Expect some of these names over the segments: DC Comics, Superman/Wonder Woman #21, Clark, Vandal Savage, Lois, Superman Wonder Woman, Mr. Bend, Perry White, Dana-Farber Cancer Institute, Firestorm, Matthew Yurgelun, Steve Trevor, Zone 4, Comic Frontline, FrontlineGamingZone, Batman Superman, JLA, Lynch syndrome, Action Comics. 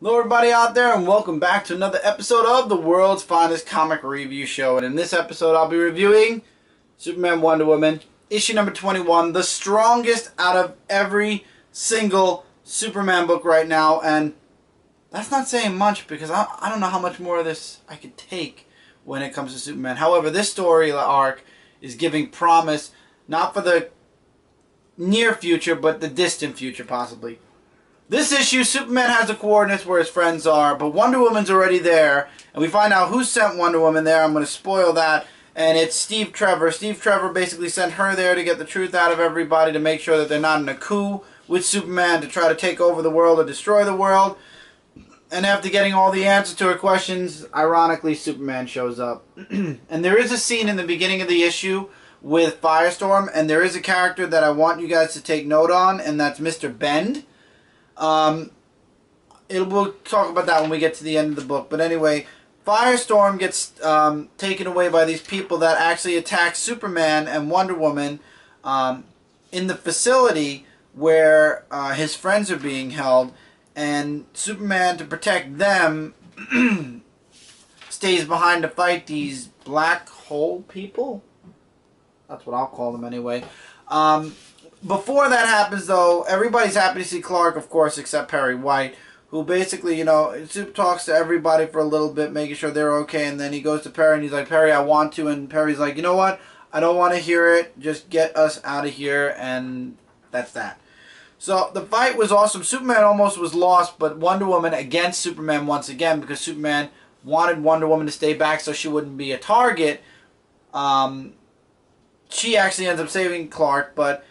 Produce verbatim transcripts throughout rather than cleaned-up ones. Hello everybody out there, and welcome back to another episode of the world's finest comic review show. And in this episode I'll be reviewing Superman Wonder Woman issue number twenty-one, the strongest out of every single Superman book right now. And that's not saying much because I, I don't know how much more of this I could take when it comes to Superman. However, this story arc is giving promise, not for the near future but the distant future possibly. This issue, Superman has the coordinates where his friends are, but Wonder Woman's already there, and we find out who sent Wonder Woman there. I'm going to spoil that, and it's Steve Trevor. Steve Trevor basically sent her there to get the truth out of everybody, to make sure that they're not in a coup with Superman to try to take over the world or destroy the world. And after getting all the answers to her questions, ironically, Superman shows up. And there is a scene in the beginning of the issue with Firestorm, and there is a character that I want you guys to take note on, and that's Mister Bend. Um, it'll, we'll talk about that when we get to the end of the book. But anyway, Firestorm gets um, taken away by these people that actually attack Superman and Wonder Woman um, in the facility where uh, his friends are being held. And Superman, to protect them, stays behind to fight these black hole people. That's what I'll call them anyway. Um... Before that happens, though, everybody's happy to see Clark, of course, except Perry White, who basically, you know, Soup talks to everybody for a little bit, making sure they're okay, and then he goes to Perry, and he's like, Perry, I want to, and Perry's like, you know what, I don't want to hear it, just get us out of here, and that's that. So, the fight was awesome. Superman almost was lost, but Wonder Woman against Superman once again, because Superman wanted Wonder Woman to stay back so she wouldn't be a target. Um, she actually ends up saving Clark, but...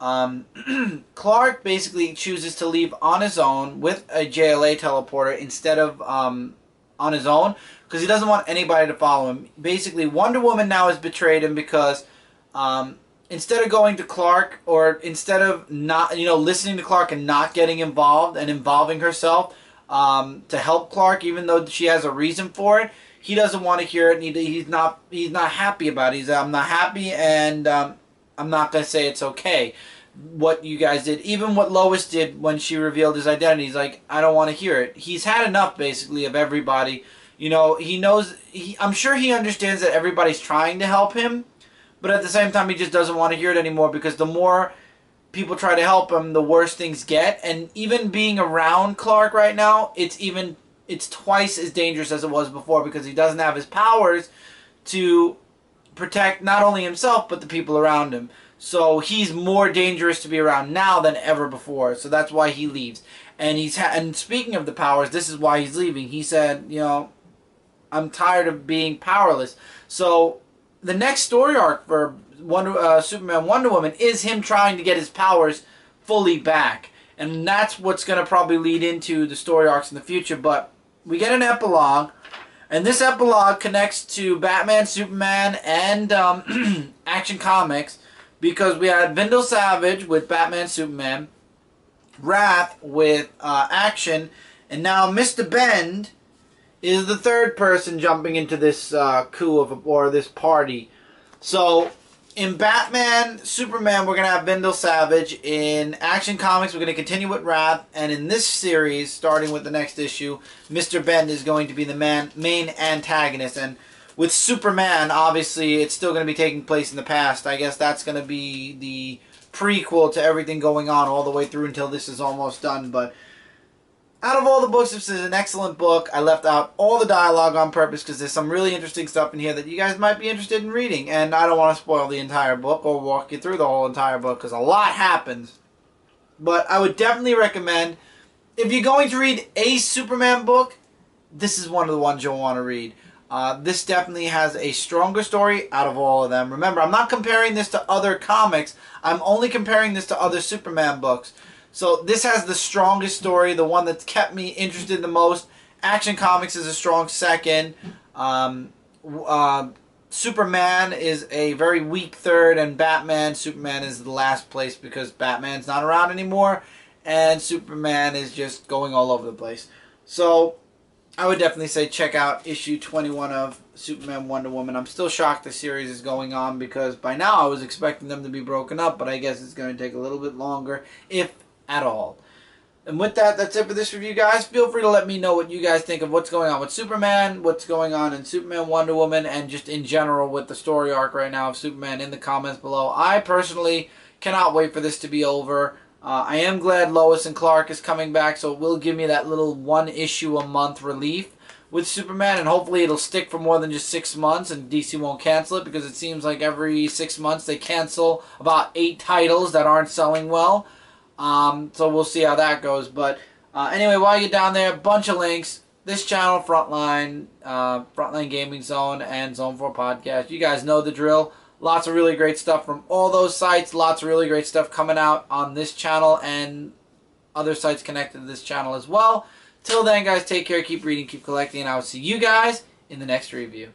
Um, Clark basically chooses to leave on his own with a J L A teleporter instead of um, on his own because he doesn't want anybody to follow him. Basically, Wonder Woman now has betrayed him because um, instead of going to Clark, or instead of not, you know, listening to Clark and not getting involved and involving herself um, to help Clark, even though she has a reason for it, he doesn't want to hear it. And he, he's not he's not happy about it. He's I'm not happy and. Um, I'm not going to say it's okay what you guys did. Even what Lois did when she revealed his identity. He's like, I don't want to hear it. He's had enough, basically, of everybody. You know, he knows... He, I'm sure he understands that everybody's trying to help him. But at the same time, he just doesn't want to hear it anymore. Because the more people try to help him, the worse things get. And even being around Clark right now, it's even... It's twice as dangerous as it was before. Because he doesn't have his powers to... protect not only himself but the people around him. So he's more dangerous to be around now than ever before. So that's why he leaves. And he's ha and speaking of the powers, this is why he's leaving. He said, you know, I'm tired of being powerless. So the next story arc for Wonder uh, Superman Wonder Woman is him trying to get his powers fully back. And that's what's going to probably lead into the story arcs in the future. But we get an epilogue. And this epilogue connects to Batman, Superman, and um, Action Comics, because we had Vandal Savage with Batman, Superman, Wrath with uh, Action, and now Mister Bend is the third person jumping into this uh, coup of a, or this party. So in Batman, Superman, we're going to have Vandal Savage. In Action Comics, we're going to continue with Wrath. And in this series, starting with the next issue, Mister Bend is going to be the man, main antagonist. And with Superman, obviously, it's still going to be taking place in the past. I guess that's going to be the prequel to everything going on all the way through until this is almost done. But out of all the books, this is an excellent book. I left out all the dialogue on purpose because there's some really interesting stuff in here that you guys might be interested in reading. And I don't want to spoil the entire book or walk you through the whole entire book because a lot happens. But I would definitely recommend, if you're going to read a Superman book, this is one of the ones you'll want to read. Uh, this definitely has a stronger story out of all of them. Remember, I'm not comparing this to other comics. I'm only comparing this to other Superman books. So this has the strongest story, the one that's kept me interested the most. Action Comics is a strong second. Um, uh, Superman is a very weak third, and Batman, Superman is the last place because Batman's not around anymore, and Superman is just going all over the place. So I would definitely say check out issue twenty-one of Superman Wonder Woman. I'm still shocked the series is going on because by now I was expecting them to be broken up, but I guess it's going to take a little bit longer, if at all. And with that, that's it for this review, guys. Feel free to let me know what you guys think of what's going on with Superman, what's going on in Superman Wonder Woman, and just in general with the story arc right now of Superman in the comments below. I personally cannot wait for this to be over. Uh, I am glad Lois and Clark is coming back, so it will give me that little one issue a month relief with Superman, and hopefully it'll stick for more than just six months and D C won't cancel it, because it seems like every six months they cancel about eight titles that aren't selling well. Um, so we'll see how that goes. But uh, anyway, while you're down there, a bunch of links. This channel, Frontline, uh, Frontline Gaming Zone, and Zone four Podcast. You guys know the drill. Lots of really great stuff from all those sites. Lots of really great stuff coming out on this channel and other sites connected to this channel as well. Till then, guys, take care. Keep reading, keep collecting, and I will see you guys in the next review.